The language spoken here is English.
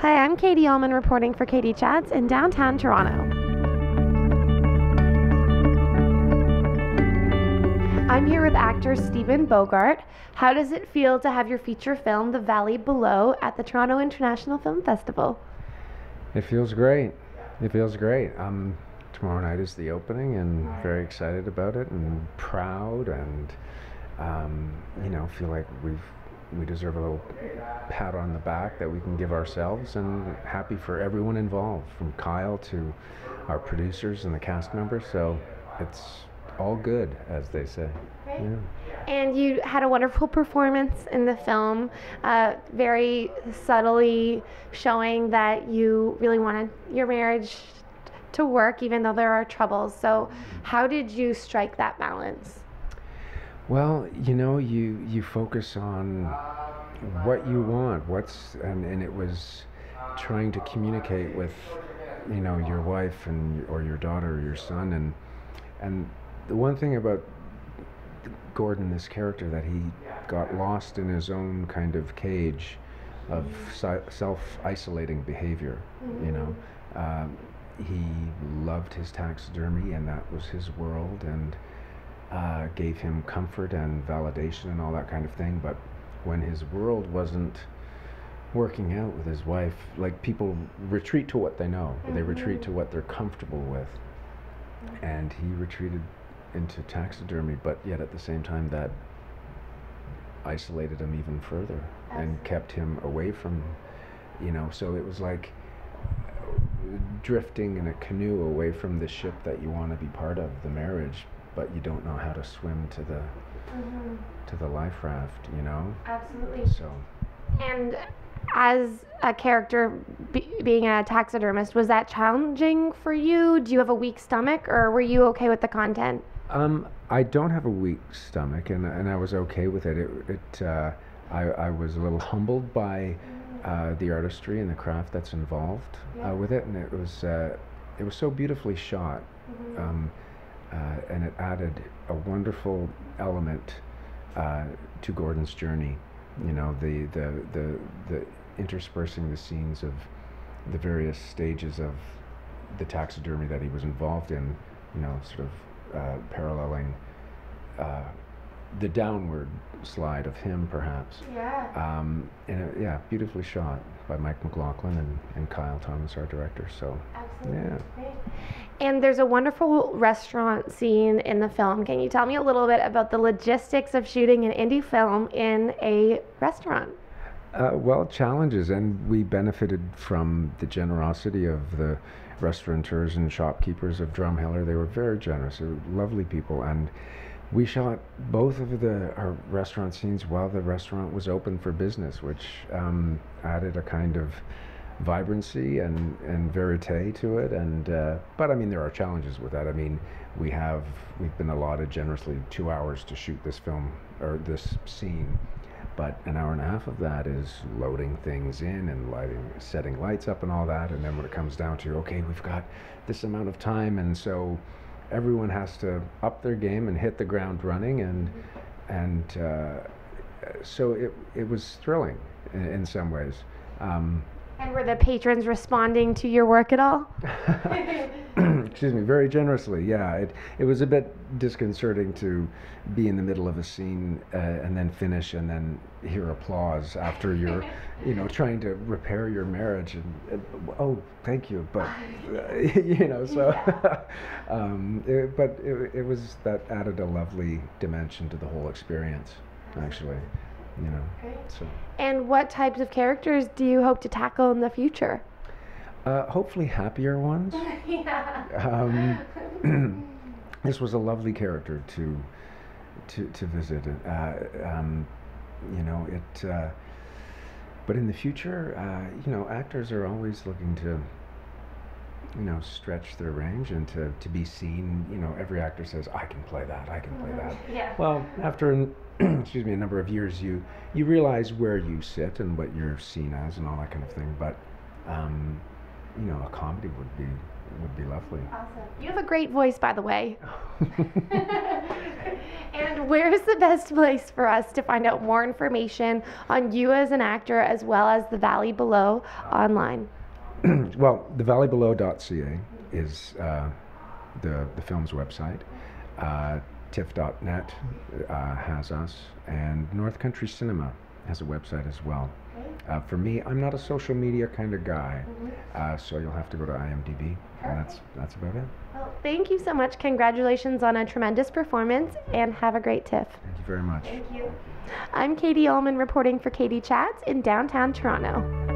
Hi, I'm Katie Uhlmann reporting for Katie Chats in downtown Toronto. I'm here with actor Stephen Bogaert. How does it feel to have your feature film, The Valley Below, at the Toronto International Film Festival? It feels great. It feels great. Tomorrow night is the opening, and very excited about it, and proud, and you know, feel like we deserve a little pat on the back that we can give ourselves, and happy for everyone involved, from Kyle to our producers and the cast members. So it's all good, as they say. Right. Yeah. And you had a wonderful performance in the film, very subtly showing that you really wanted your marriage to work, even though there are troubles. So how did you strike that balance? Well, you know, you focus on what you want, and it was trying to communicate with, you know, your wife and or your daughter or your son, and the one thing about Gordon, this character, that he got lost in his own kind of cage of self-isolating behavior. You know, he loved his taxidermy, and that was his world, and gave him comfort and validation and all that kind of thing. But when his world wasn't working out with his wife, like, people retreat to what they know, they retreat to what they're comfortable with, and he retreated into taxidermy, but yet at the same time that isolated him even further and kept him away from, you know, so it was like drifting in a canoe away from the ship that you want to be part of, the marriage, but you don't know how to swim to the life raft, you know? Absolutely. So. And as a character, being a taxidermist, was that challenging for you? Do you have a weak stomach, or were you okay with the content? I don't have a weak stomach, and I was okay with it. I was a little humbled by the artistry and the craft that's involved with it, and it was so beautifully shot, and it added a wonderful element to Gordon's journey. You know, the interspersing the scenes of the various stages of the taxidermy that he was involved in, you know, sort of paralleling the downward slide of him, perhaps. Yeah. And yeah, beautifully shot by Mike McLaughlin and Kyle Thomas, our director. So. Absolutely. Yeah. Great. And there's a wonderful restaurant scene in the film. Can you tell me a little bit about the logistics of shooting an indie film in a restaurant? Well, challenges, and we benefited from the generosity of the restaurateurs and shopkeepers of Drumheller. They were very generous, they were lovely people, and we shot both of our restaurant scenes while the restaurant was open for business, which added a kind of vibrancy and verite to it. And but I mean, there are challenges with that. I mean, we've been allotted generously 2 hours to shoot this film or this scene, but an hour and a half of that is loading things in and lighting, setting lights up and all that. And then when it comes down to, okay, we've got this amount of time, and so everyone has to up their game and hit the ground running, and so it was thrilling in some ways. And were the patrons responding to your work at all? Excuse me, very generously, yeah. It was a bit disconcerting to be in the middle of a scene and then finish and then hear applause after you're, you know, trying to repair your marriage and oh, thank you, but, you know, so. Yeah. But it was, that added a lovely dimension to the whole experience, actually. You know, so. And what types of characters do you hope to tackle in the future? Hopefully happier ones. Yeah. This was a lovely character to visit. You know, but in the future, you know, actors are always looking to, you know, stretch their range and to be seen. You know, every actor says, I can play that, I can play that. Yeah. Well, after excuse me, a number of years, you realize where you sit and what you're seen as and all that kind of thing. But you know, a comedy would be lovely. Awesome. You have a great voice, by the way. And where's the best place for us to find out more information on you as an actor, as well as The Valley Below online? Well, thevalleybelow.ca is the film's website. Tiff.net has us, and North Country Cinema has a website as well. For me, I'm not a social media kind of guy, so you'll have to go to IMDB, and that's about it. Well, thank you so much. Congratulations on a tremendous performance, and have a great TIFF. Thank you very much. Thank you. I'm Katie Uhlmann reporting for Katie Chats in downtown Toronto.